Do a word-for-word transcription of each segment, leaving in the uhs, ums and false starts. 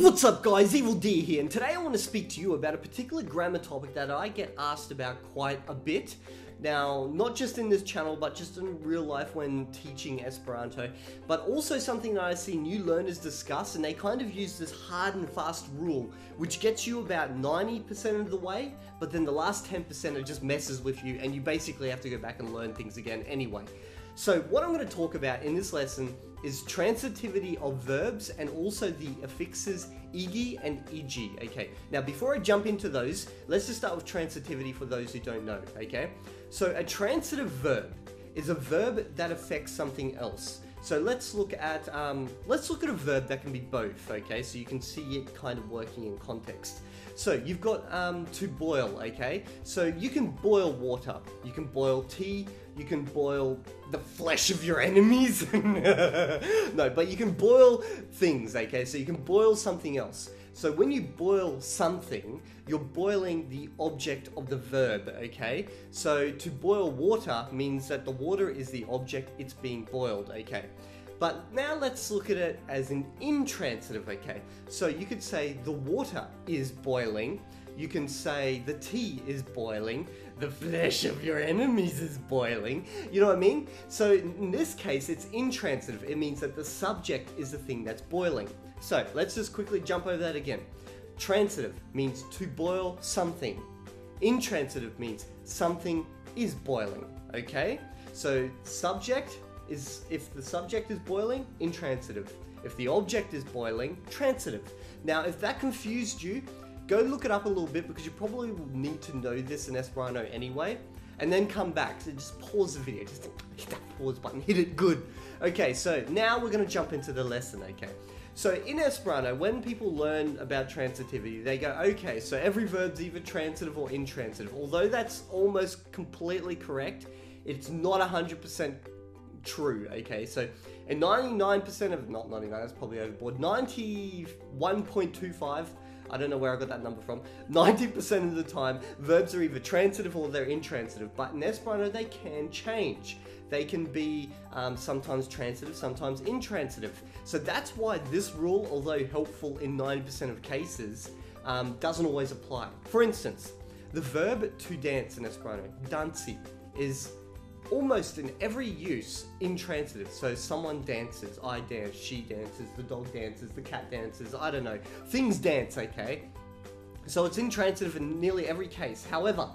What's up guys, Evildea here, and today I want to speak to you about a particular grammar topic that I get asked about quite a bit. Now, not just in this channel, but just in real life when teaching Esperanto, but also something that I see new learners discuss, and they kind of use this hard and fast rule, which gets you about ninety percent of the way, but then the last ten percent it just messes with you, and you basically have to go back and learn things again anyway. So what I'm going to talk about in this lesson is transitivity of verbs and also the affixes Igi and Iĝi, okay? Now, before I jump into those, let's just start with transitivity for those who don't know, okay? So a transitive verb is a verb that affects something else. So let's look at, um, let's look at a verb that can be both, okay? So you can see it kind of working in context. So you've got um, to boil, okay? So you can boil water, you can boil tea, you can boil the flesh of your enemies. No, but you can boil things, okay? So you can boil something else. So when you boil something, you're boiling the object of the verb, okay? So to boil water means that the water is the object, it's being boiled, okay? But now let's look at it as an intransitive, okay? So you could say the water is boiling, you can say the tea is boiling, the flesh of your enemies is boiling, you know what I mean? So in this case, it's intransitive. It means that the subject is the thing that's boiling. So let's just quickly jump over that again. Transitive means to boil something. Intransitive means something is boiling, okay? So subject is, if the subject is boiling, intransitive. If the object is boiling, transitive. Now, if that confused you, go look it up a little bit because you probably will need to know this in Esperanto anyway, and then come back. So just pause the video, just hit that pause button, hit it good. Okay, so now we're gonna jump into the lesson, okay? So in Esperanto, when people learn about transitivity, they go, okay, so every verb's either transitive or intransitive. Although that's almost completely correct, it's not one hundred percent true, okay? So, and ninety-nine percent of, not ninety-nine, that's probably overboard, ninety-one point two five, I don't know where I got that number from, ninety percent of the time, verbs are either transitive or they're intransitive, but in Esperanto, they can change. They can be um, sometimes transitive, sometimes intransitive. So that's why this rule, although helpful in ninety percent of cases, um, doesn't always apply. For instance, the verb to dance in Esperanto, danci, is almost in every use intransitive. So someone dances, I dance, she dances, the dog dances, the cat dances, I don't know. Things dance, okay? So it's intransitive in nearly every case. However,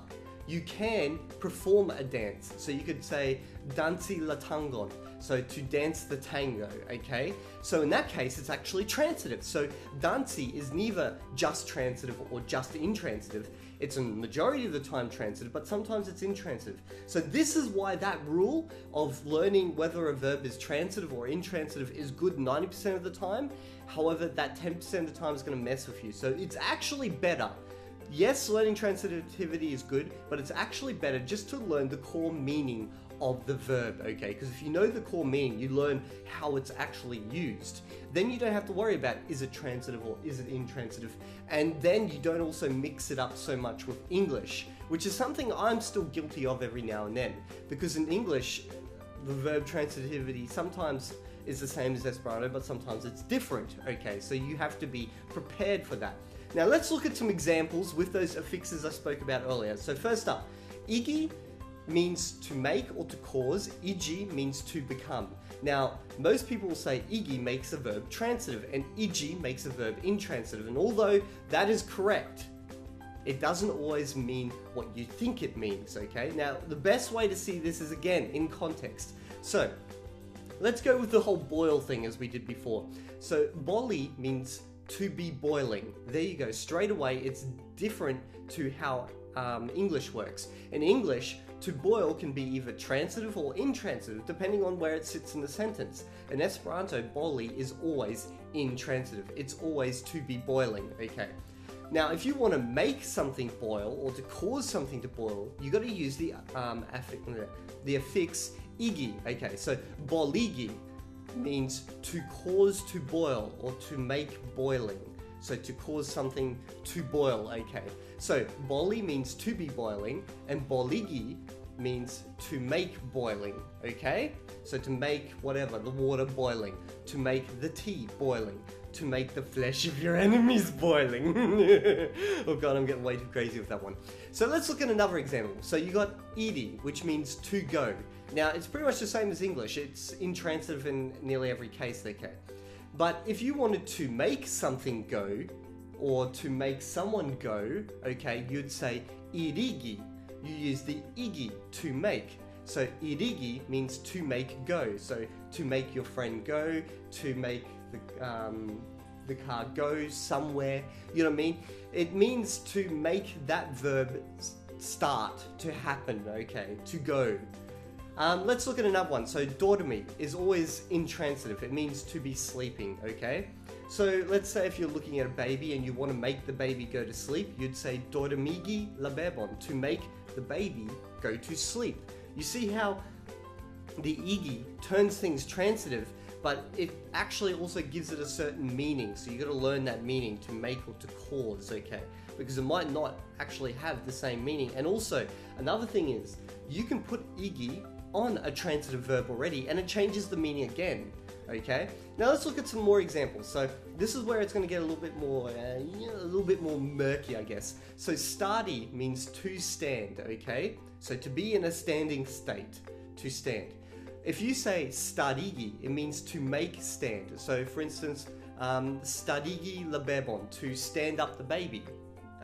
you can perform a dance. So you could say, danci la tangon, so to dance the tango, okay? So in that case, it's actually transitive. So danci is neither just transitive or just intransitive. It's a majority of the time transitive, but sometimes it's intransitive. So this is why that rule of learning whether a verb is transitive or intransitive is good ninety percent of the time. However, that ten percent of the time is gonna mess with you. So it's actually better. Yes, learning transitivity is good, but it's actually better just to learn the core meaning of the verb, okay? Because if you know the core meaning, you learn how it's actually used. Then you don't have to worry about, is it transitive or is it intransitive? And then you don't also mix it up so much with English, which is something I'm still guilty of every now and then. Because in English, the verb transitivity sometimes is the same as Esperanto, but sometimes it's different, okay? So you have to be prepared for that. Now let's look at some examples with those affixes I spoke about earlier. So first up, Igi means to make or to cause, Iĝi means to become. Now, most people will say Igi makes a verb transitive and Iĝi makes a verb intransitive, and although that is correct, it doesn't always mean what you think it means, okay? Now, the best way to see this is, again, in context. So, let's go with the whole boil thing as we did before. So, boli means to be boiling. There you go, straight away it's different to how um, English works. In English, to boil can be either transitive or intransitive depending on where it sits in the sentence. In Esperanto, boli is always intransitive, it's always to be boiling, okay? Now if you want to make something boil or to cause something to boil, you got to use the, um, the affix Igi, okay? So boligi means to cause to boil or to make boiling. So to cause something to boil, okay? So boli means to be boiling and boligi means to make boiling, okay? So to make whatever, the water boiling, to make the tea boiling, to make the flesh of your enemies boiling. Oh god, I'm getting way too crazy with that one. So let's look at another example. So you got Iĝi, which means to go. Now it's pretty much the same as English. It's intransitive in nearly every case they can. But if you wanted to make something go, or to make someone go, okay, you'd say irigi. You use the igi to make. So irigi means to make go. So to make your friend go, to make the, um, the car go somewhere, you know what I mean? It means to make that verb start, to happen, okay, to go. Um, let's look at another one. So dormi is always intransitive. It means to be sleeping, okay? So let's say if you're looking at a baby and you want to make the baby go to sleep, you'd say dormigi la bebon, to make the baby go to sleep. You see how the igi turns things transitive, but it actually also gives it a certain meaning. So you got to learn that meaning to make or to cause, okay? Because it might not actually have the same meaning. And also, another thing is, you can put igi on a transitive verb already and it changes the meaning again, okay? Now let's look at some more examples. So this is where it's going to get a little bit more uh, you know, a little bit more murky, I guess. So stadi means to stand, okay? So to be in a standing state, to stand. If you say stadigi, it means to make stand. So for instance, um, stadigi la bebon, to stand up the baby,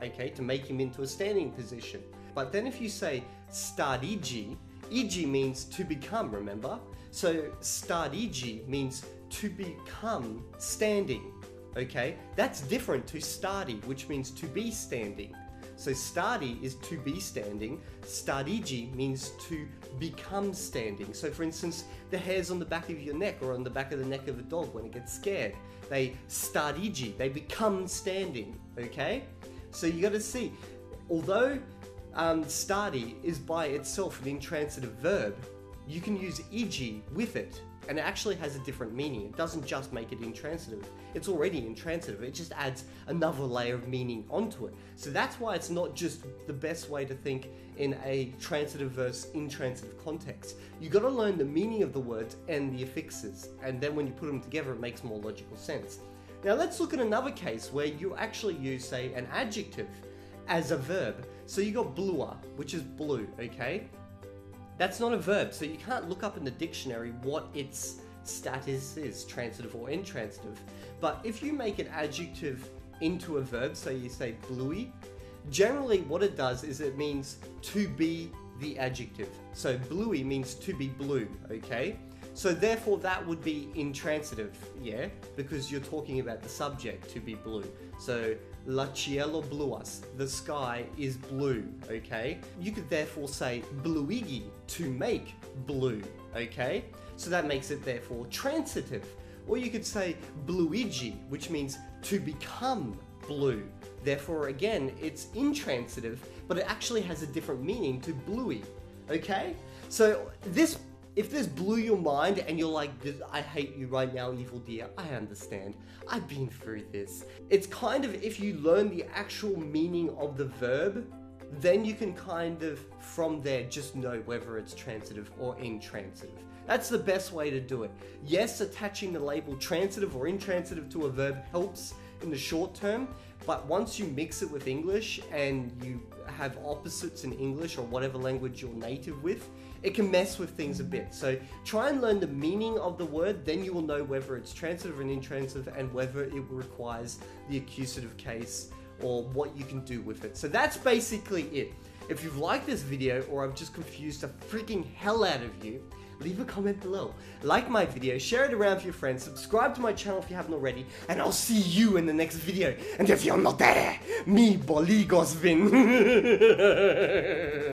okay? To make him into a standing position. But then if you say stadigi, Iĝi means to become, remember? So, stadiĝi means to become standing, okay? That's different to stadi, which means to be standing. So, stadi is to be standing, stadiĝi means to become standing. So, for instance, the hairs on the back of your neck or on the back of the neck of a dog when it gets scared, they stadiĝi, they become standing, okay? So, you gotta see, although Um, stadi is by itself an intransitive verb, you can use iĝi with it, and it actually has a different meaning. It doesn't just make it intransitive. It's already intransitive. It just adds another layer of meaning onto it. So that's why it's not just the best way to think in a transitive versus intransitive context. You got to learn the meaning of the words and the affixes, and then when you put them together, it makes more logical sense. Now let's look at another case where you actually use, say, an adjective as a verb. So you got blua, which is blue, okay? That's not a verb, so you can't look up in the dictionary what its status is, transitive or intransitive. But if you make an adjective into a verb, so you say bluey, generally what it does is it means to be the adjective. So bluey means to be blue, okay? So therefore that would be intransitive, yeah? Because you're talking about the subject, to be blue. So la cielo bluas, the sky is blue, okay? You could therefore say bluigi, to make blue, okay? So that makes it therefore transitive. Or you could say bluigi, which means to become blue. Therefore again, it's intransitive, but it actually has a different meaning to bluey, okay? So this If this blew your mind and you're like, I hate you right now, evil dear, I understand. I've been through this. It's kind of, if you learn the actual meaning of the verb, then you can kind of, from there, just know whether it's transitive or intransitive. That's the best way to do it. Yes, attaching the label transitive or intransitive to a verb helps in the short term, but once you mix it with English and you have opposites in English or whatever language you're native with, it can mess with things a bit. So try and learn the meaning of the word, then you will know whether it's transitive and intransitive and whether it requires the accusative case or what you can do with it. So that's basically it. If you've liked this video or I've just confused the freaking hell out of you, leave a comment below. Like my video, share it around with your friends, subscribe to my channel if you haven't already, and I'll see you in the next video. And if you're not there, mi boligos vin.